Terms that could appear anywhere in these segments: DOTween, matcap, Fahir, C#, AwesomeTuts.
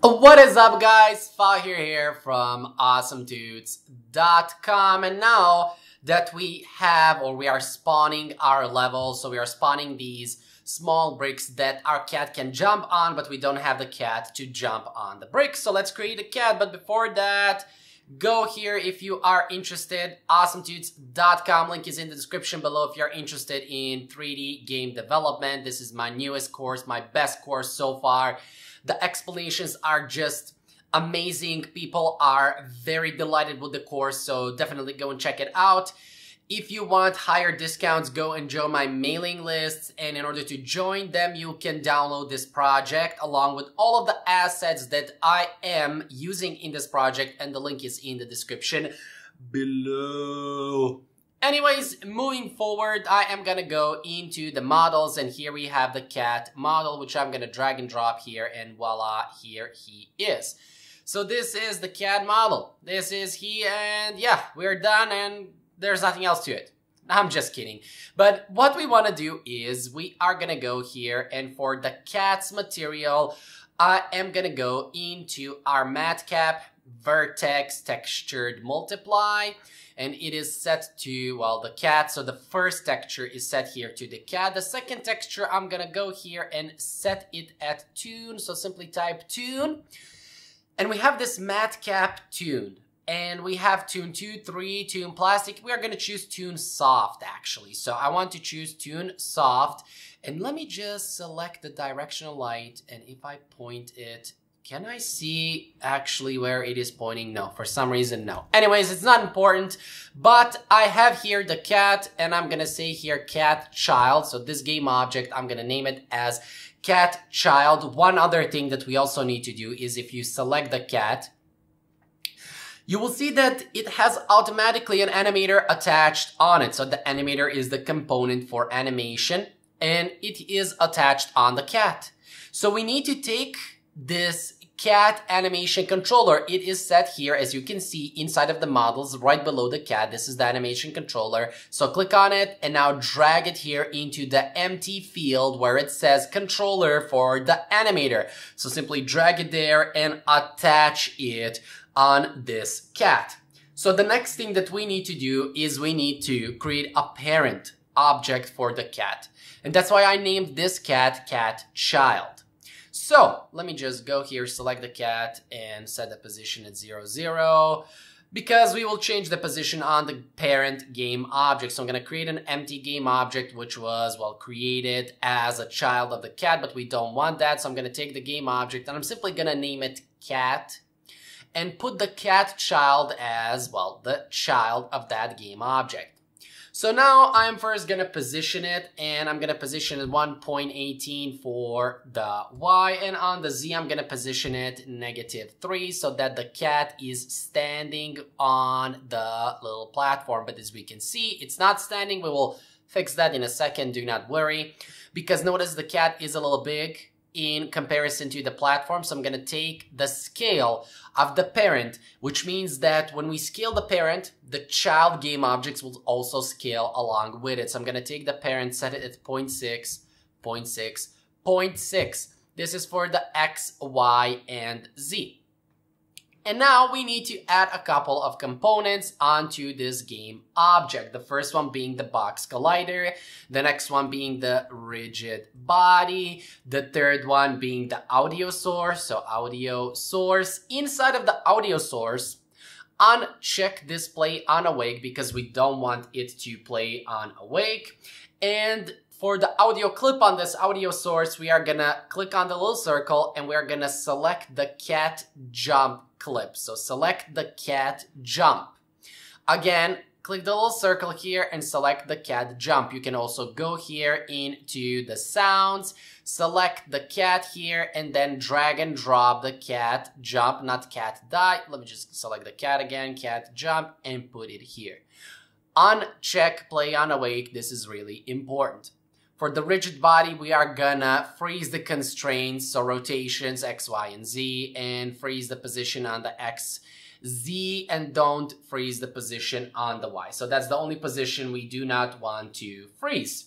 What is up, guys? Fahir here from AwesomeTuts.com, and now that we are spawning our levels, so we are spawning these small bricks that our cat can jump on, but we don't have the cat to jump on the bricks, so let's create a cat. But before that, go here if you are interested, AwesomeTuts.com, link is in the description below if you're interested in 3D game development. This is my newest course, my best course so far. The explanations are just amazing. People are very delighted with the course, so definitely go and check it out. If you want higher discounts, go and join my mailing lists. And in order to join them, you can download this project along with all of the assets that I am using in this project. And the link is in the description below. Anyways, moving forward, I am gonna go into the models, and here we have the cat model, which I'm gonna drag and drop here, and voila, here he is. So this is the cat model. This is he, and yeah, we're done, and there's nothing else to it. I'm just kidding. But what we wanna do is we are gonna go here, and for the cat's material, I am gonna go into our matcap vertex textured multiply, and it is set to, well, the cat. So the first texture is set here to the cat. The second texture, I'm gonna go here and set it at tune, so simply type tune, and we have this matcap tune, and we have tune 2, 3, tune plastic. We are gonna choose tune soft, actually, so I want to choose tune soft, and let me just select the directional light, and if I point it, can I see actually where it is pointing? No, for some reason, no. Anyways, it's not important, but I have here the cat, and I'm gonna say here cat child. So this game object, I'm gonna name it as cat child. One other thing that we also need to do is if you select the cat, you will see that it has automatically an animator attached on it. So the animator is the component for animation, and it is attached on the cat. So we need to take this cat animation controller. It is set here, as you can see, inside of the models right below the cat. This is the animation controller, so click on it and now drag it here into the empty field where it says controller for the animator. So simply drag it there and attach it on this cat. So the next thing that we need to do is we need to create a parent object for the cat, and that's why I named this cat cat child. So let me just go here, select the cat, and set the position at 0, 0, because we will change the position on the parent game object. So I'm gonna create an empty game object, which was, well, created as a child of the cat, but we don't want that. So I'm gonna take the game object, and I'm simply gonna name it cat, and put the cat child as, well, the child of that game object. So now I'm first gonna position it, and I'm gonna position it 1.18 for the Y, and on the Z I'm gonna position it -3, so that the cat is standing on the little platform. But as we can see, it's not standing. We will fix that in a second, do not worry, because notice the cat is a little big in comparison to the platform. So I'm gonna take the scale of the parent, which means that when we scale the parent, the child game objects will also scale along with it. So I'm gonna take the parent, set it at 0.6, 0.6, 0.6. This is for the X, Y, and Z. And now we need to add a couple of components onto this game object. The first one being the box collider, the next one being the rigid body, the third one being the audio source. So audio source, inside of the audio source, uncheck display on awake, because we don't want it to play on awake. And for the audio clip on this audio source, we are gonna click on the little circle, and we are gonna select the cat jump clip. So select the cat jump. Again, click the little circle here and select the cat jump. You can also go here into the sounds, select the cat here, and then drag and drop the cat jump, not cat die. Let me just select the cat again, cat jump, and put it here. Uncheck play on awake. This is really important. For the rigid body, we are gonna freeze the constraints, so rotations, X, Y, and Z, and freeze the position on the X, Z, and don't freeze the position on the Y. So that's the only position we do not want to freeze.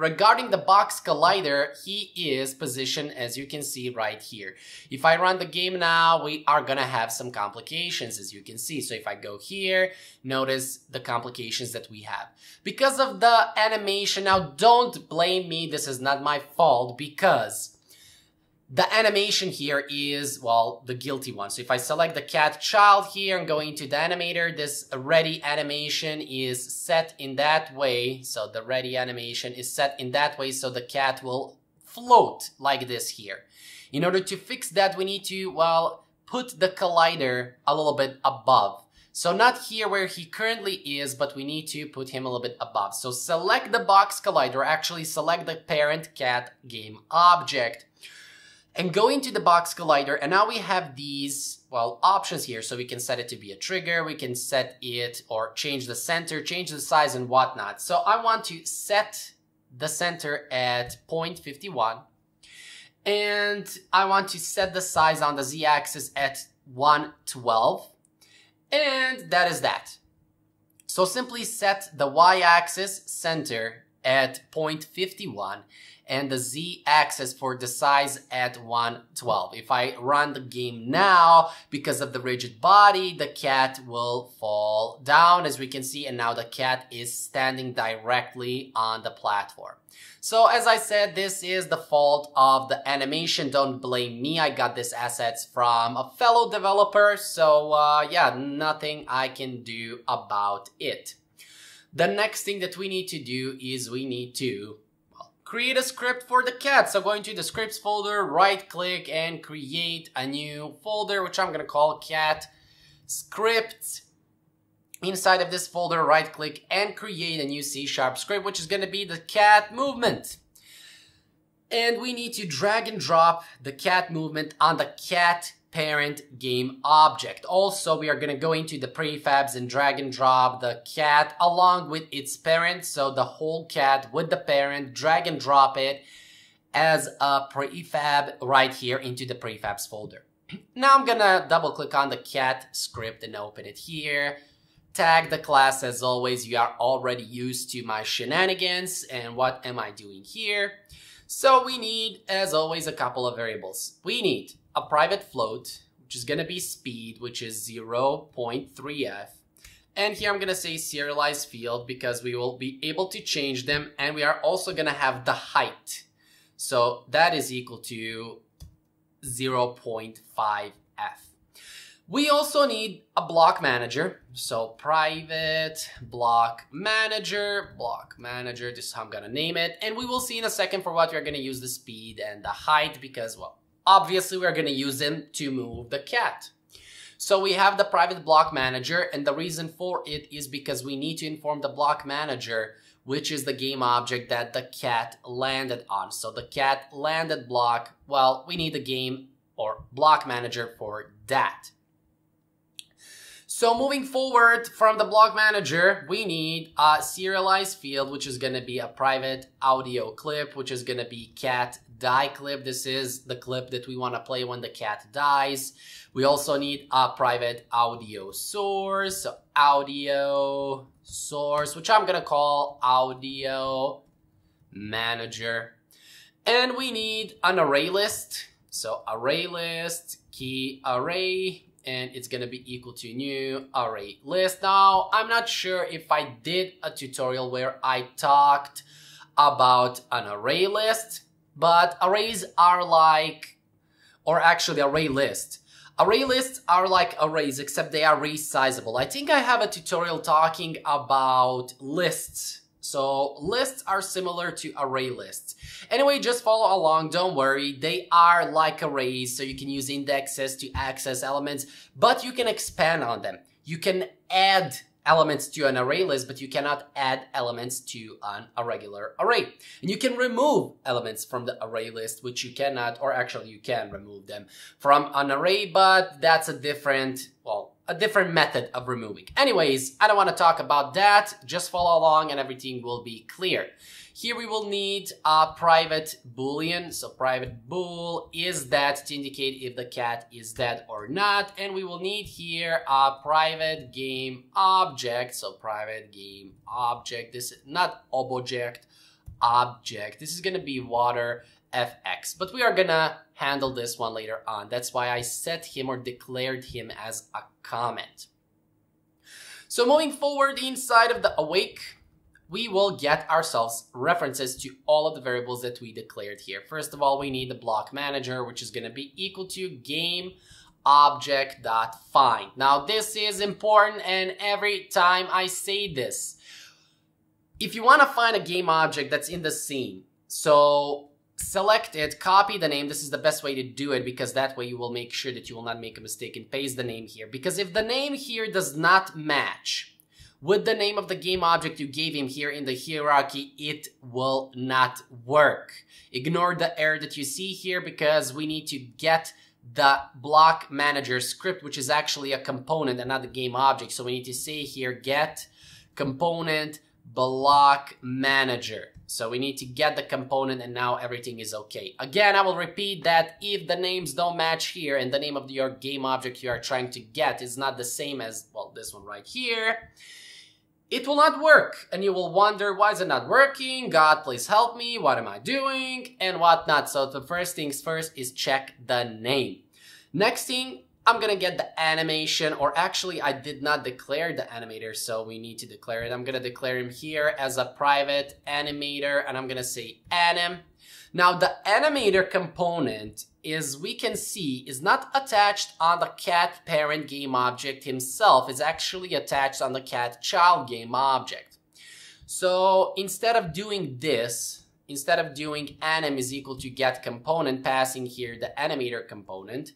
Regarding the box collider, he is positioned as you can see right here. If I run the game now, we are gonna have some complications as you can see. So if I go here, notice the complications that we have. Because of the animation, now don't blame me, this is not my fault because the animation here is, well, the guilty one. So if I select the cat child here and go into the animator, this ready animation is set in that way. So the ready animation is set in that way so the cat will float like this here. In order to fix that, we need to, well, put the collider a little bit above. So not here where he currently is, but we need to put him a little bit above. So select the box collider, actually select the parent cat game object. And go into the box collider, and now we have these, well, options here. So we can set it to be a trigger, we can set it or change the center, change the size and whatnot. So I want to set the center at 0.51, and I want to set the size on the z-axis at 112, and that is that. So simply set the y-axis center at 0.51 and the z-axis for the size at 112. If I run the game now, because of the rigid body, the cat will fall down as we can see, and now the cat is standing directly on the platform. So as I said, this is the fault of the animation. Don't blame me, I got these assets from a fellow developer, so yeah, nothing I can do about it. The next thing that we need to do is we need to, well, create a script for the cat. So go into the scripts folder, right click and create a new folder, which I'm going to call cat script. Inside of this folder, right click and create a new C# script, which is going to be the cat movement. And we need to drag and drop the cat movement on the cat parent game object. Also, we are going to go into the prefabs and drag and drop the cat along with its parent. So the whole cat with the parent, drag and drop it as a prefab right here into the prefabs folder. Now I'm going to double click on the cat script and open it here. Tag the class as always. You are already used to my shenanigans and what am I doing here? So we need, as always, a couple of variables. We need a private float, which is going to be speed, which is 0.3f. And here I'm going to say serialized field because we will be able to change them. And we are also going to have the height. So that is equal to 0.5f. We also need a block manager. So private block manager, this is how I'm going to name it. And we will see in a second for what we're going to use the speed and the height because, well, obviously, we're going to use them to move the cat. So we have the private block manager, and the reason for it is because we need to inform the block manager, which is the game object that the cat landed on. So the cat landed block, well, we need the game or block manager for that. So moving forward from the block manager, we need a serialized field, which is going to be a private audio clip, which is going to be cat die clip. This is the clip that we want to play when the cat dies. We also need a private audio source, so audio source, which I'm going to call audio manager. And we need an array list. So array list, key array. And it's going to be equal to new array list. Now, I'm not sure if I did a tutorial where I talked about an array list, but arrays are like, or actually array list. Array lists are like arrays, except they are resizable. I think I have a tutorial talking about lists. So lists are similar to array lists. Anyway, just follow along, don't worry. They are like arrays, so you can use indexes to access elements, but you can expand on them. You can add elements to an array list, but you cannot add elements to a regular array. And you can remove elements from the array list, which you cannot, or actually you can remove them from an array, but that's a different, well, a different method of removing. Anyways, I don't want to talk about that. Just follow along and everything will be clear. Here we will need a private boolean. So private bool is that to indicate if the cat is dead or not. And we will need here a private game object. So private game object, this is not object, object. This is going to be water fx, but we are gonna handle this one later on. That's why I set him or declared him as a comment. So moving forward inside of the awake, we will get ourselves references to all of the variables that we declared here. First of all, we need the block manager, which is going to be equal to game object.find. Now this is important, and every time I say this, if you want to find a game object that's in the scene, so select it, copy the name. This is the best way to do it, because that way you will make sure that you will not make a mistake and paste the name here. Because if the name here does not match with the name of the game object you gave him here in the hierarchy, it will not work. Ignore the error that you see here, because we need to get the block manager script, which is actually a component and not the game object. So we need to say here get component block manager. So we need to get the component, and now everything is okay. Again, I will repeat that if the names don't match here and the name of your game object you are trying to get is not the same as, well, this one right here, it will not work. And you will wonder, why is it not working? God, please help me. What am I doing? And whatnot. So the first things first is check the name. Next thing, I'm gonna get the animation, or actually I did not declare the animator, so we need to declare it. I'm gonna declare him here as a private animator, and I'm gonna say anim. Now the animator component, is we can see, is not attached on the cat parent game object himself. It's actually attached on the cat child game object. So instead of doing this, instead of doing anim is equal to get component, passing here the animator component,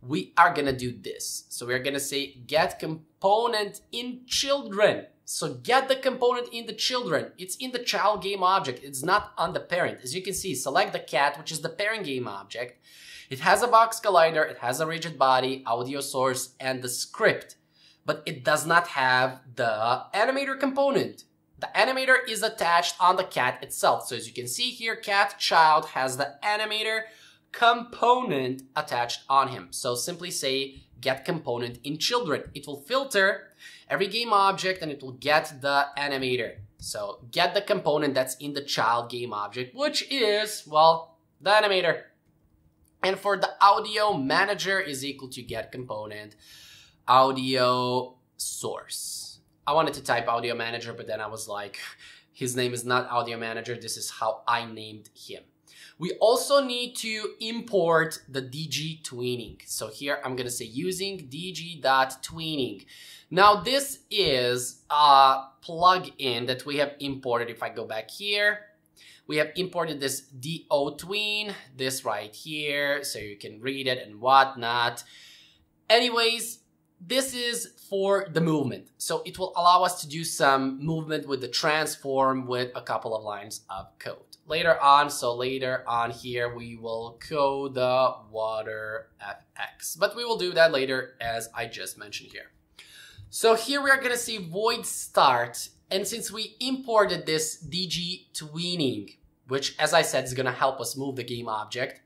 we are gonna do this. So we're gonna say get component in children. So get the component in the children. It's in the child game object. It's not on the parent. As you can see, select the cat, which is the parent game object. It has a box collider, it has a rigid body, audio source, and the script, but it does not have the animator component. The animator is attached on the cat itself. So as you can see here, cat child has the animator component attached on him. So simply say get component in children. It will filter every game object and it will get the animator. So get the component that's in the child game object, which is, well, the animator. And for the audio manager is equal to get component audio source. I wanted to type audio manager, but then I was like, his name is not audio manager. This is how I named him. We also need to import the DGTweening. So here I'm gonna say using DG.tweening. Now this is a plugin that we have imported. If I go back here, we have imported this DOTween, this right here, so you can read it and whatnot. Anyways, this is for the movement. So it will allow us to do some movement with the transform with a couple of lines of code. Later on here, we will code the water fx, but we will do that later, as I just mentioned here. So here we are gonna see void start. And since we imported this DGTweening, which as I said, is gonna help us move the game object,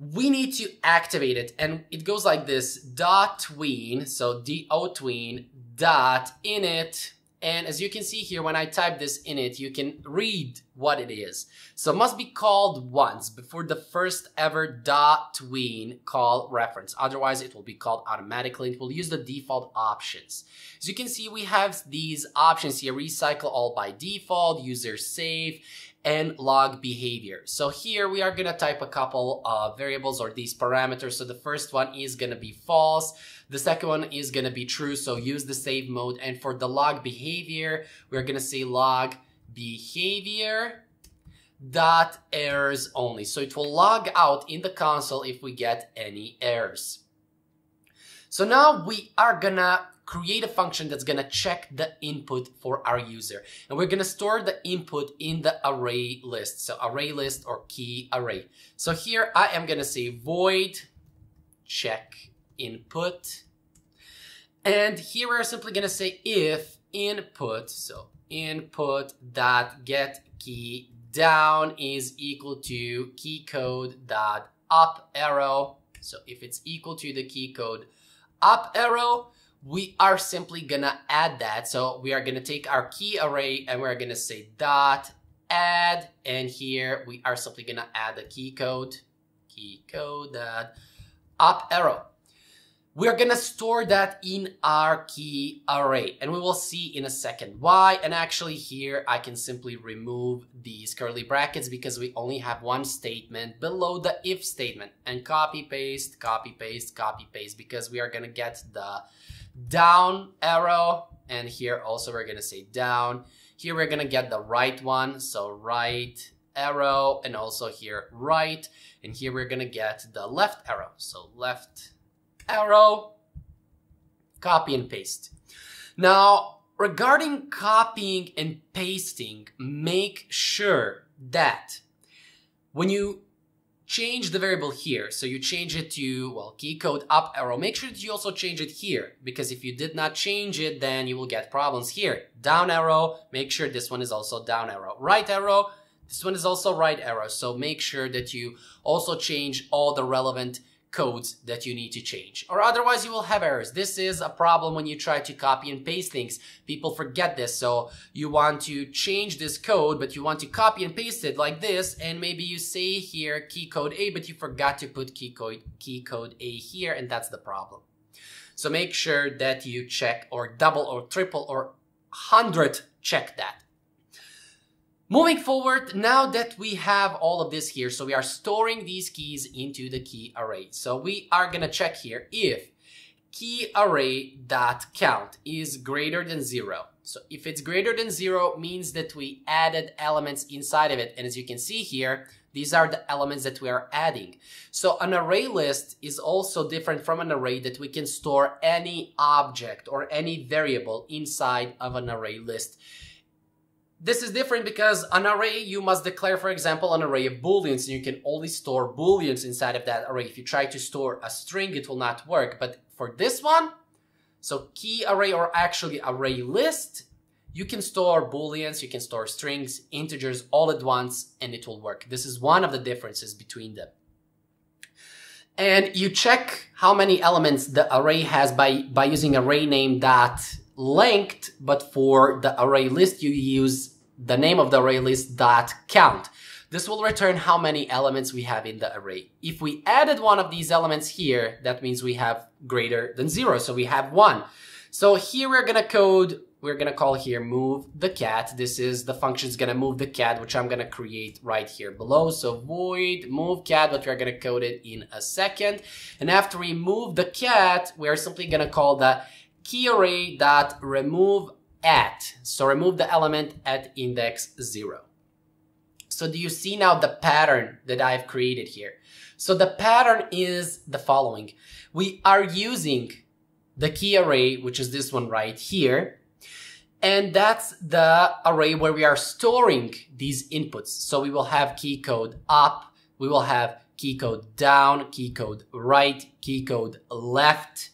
we need to activate it. And it goes like this, DOTween, so DOTween dot init. And as you can see here, when I type this in it, you can read what it is. So it must be called once before the first ever DOTween call reference. Otherwise, it will be called automatically. It will use the default options. As you can see, we have these options here, recycle all by default, user save, and log behavior. So here we are gonna type a couple of variables or these parameters. So the first one is gonna be false. The second one is gonna be true. So use the save mode. And for the log behavior, we're gonna say log behavior dot errors only. So it will log out in the console if we get any errors. So now we are gonna create a function that's gonna check the input for our user. And we're gonna store the input in the array list. So array list or key array. So here I am gonna say void check input. And here we're simply gonna say if input, so input dot get key down is equal to key code dot up arrow. So if it's equal to the key code up arrow, we are simply gonna add that. So we are gonna take our key array and we're gonna say dot add, and here we are simply gonna add a key code that up arrow. We're gonna store that in our key array, and we will see in a second why. And actually here I can simply remove these curly brackets because we only have one statement below the if statement, and copy paste because we are gonna get the down arrow, and here also we're gonna say down. Here we're gonna get the right one, so right arrow, and also here right, and here we're gonna get the left arrow, so left arrow, copy and paste. Now, regarding copying and pasting, make sure that when you change the variable here, so you change it to, well, key code up arrow, make sure that you also change it here, because if you did not change it, then you will get problems here. Down arrow, make sure this one is also down arrow. Right arrow, this one is also right arrow. So make sure that you also change all the relevant codes that you need to change, or otherwise you will have errors. This is a problem when you try to copy and paste things. People forget this, so you want to change this code, but you want to copy and paste it like this, and maybe you say here key code A, but you forgot to put key code A here, and that's the problem. So make sure that you check or double or triple or 100 check that. Moving forward, now that we have all of this here, so we are storing these keys into the key array. So we are gonna check here if key array.count is greater than 0. So if it's greater than 0, means that we added elements inside of it. And as you can see here, these are the elements that we are adding. So an array list is also different from an array that we can store any object or any variable inside of an array list. This is different because an array, you must declare, for example, an array of booleans, and you can only store booleans inside of that array. If you try to store a string, it will not work. But for this one, so key array, or actually array list, you can store booleans, you can store strings, integers all at once, and it will work. This is one of the differences between them. And you check how many elements the array has by using array name .linked, but for the array list, you use the name of the array list .count. This will return how many elements we have in the array. If we added one of these elements here, that means we have greater than 0, so we have 1. So here we're gonna call here move the cat. This is the function's gonna move the cat, which I'm gonna create right here below. So void move cat, but we're gonna code it in a second. And after we move the cat, we're simply gonna call the key array .remove at, so remove the element at index 0. So do you see now the pattern that I've created here? So the pattern is the following. We are using the key array, which is this one right here, and that's the array where we are storing these inputs. So we will have key code up, we will have key code down, key code right, key code left,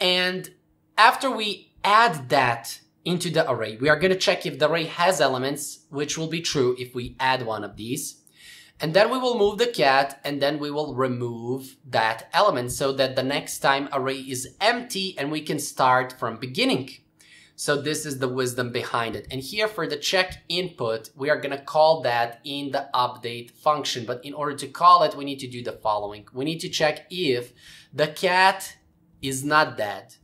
and after we add that into the array, we are going to check if the array has elements, which will be true if we add one of these. And then we will move the cat, and then we will remove that element so that the next time array is empty and we can start from beginning. So this is the wisdom behind it. And here for the check input, we are going to call that in the update function. But in order to call it, we need to do the following. We need to check if the cat is not dead,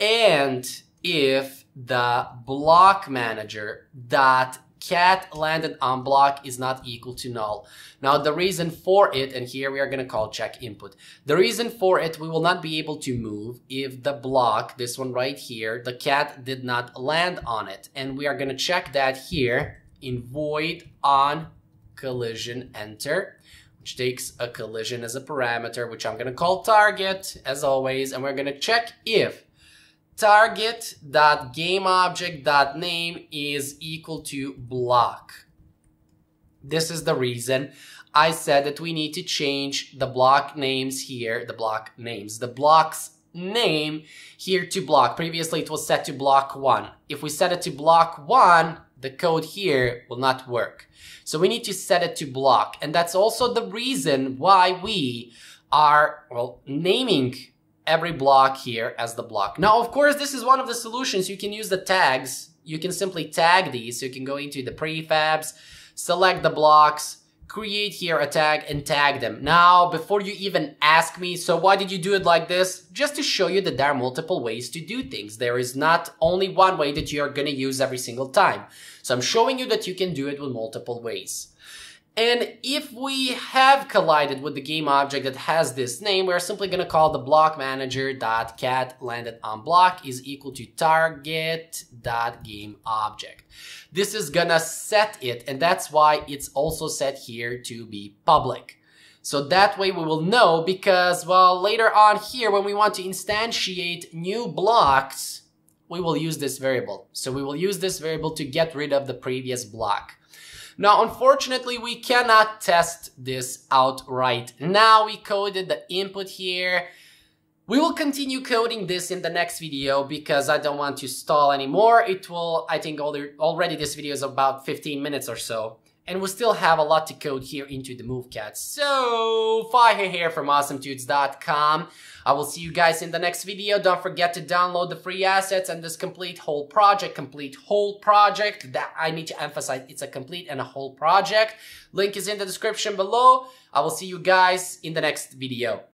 and if the block manager dot cat landed on block is not equal to null. Now the reason for it, and here we are going to call check input. The reason for it, we will not be able to move if the block, this one right here, the cat did not land on it. And we are going to check that here in void on collision enter, which takes a collision as a parameter, which I'm going to call target as always. And we're going to check if target.gameObject.name is equal to block. This is the reason I said that we need to change the block names here, the block's name here to block. Previously, it was set to block 1. If we set it to block 1, the code here will not work. So we need to set it to block. And that's also the reason why we are, well, naming every block here as the block. Now, of course, this is one of the solutions. You can use the tags you can simply tag these. So you can go into the prefabs, select the blocks, create here a tag and tag them. Now, before you even ask me, so why did you do it like this? Just to show you that there are multiple ways to do things. There is not only one way that you're gonna use every single time. So I'm showing you that you can do it with multiple ways. And if we have collided with the game object that has this name, we're simply gonna call the block manager.cat landed on block is equal to target.gameObject. This is gonna set it, and that's why it's also set here to be public. So that way we will know, because, well, later on here when we want to instantiate new blocks, we will use this variable. So we will use this variable to get rid of the previous block. Now, unfortunately, we cannot test this out right now. We coded the input here. We will continue coding this in the next video because I don't want to stall anymore. It will, I think already this video is about 15 minutes or so. And we still have a lot to code here into the MoveCat. So, Fahir here from AwesomeTuts.com. I will see you guys in the next video. Don't forget to download the free assets and this complete whole project. That I need to emphasize, it's a complete and a whole project. Link is in the description below. I will see you guys in the next video.